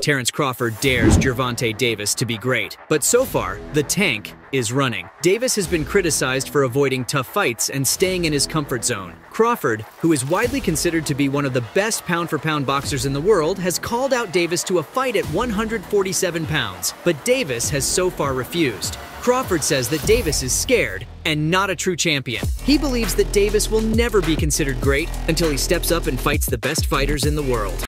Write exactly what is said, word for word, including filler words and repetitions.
Terence Crawford dares Gervonta Davis to be great, but so far, the tank is running. Davis has been criticized for avoiding tough fights and staying in his comfort zone. Crawford, who is widely considered to be one of the best pound-for-pound boxers in the world, has called out Davis to a fight at one hundred forty-seven pounds, but Davis has so far refused. Crawford says that Davis is scared and not a true champion. He believes that Davis will never be considered great until he steps up and fights the best fighters in the world.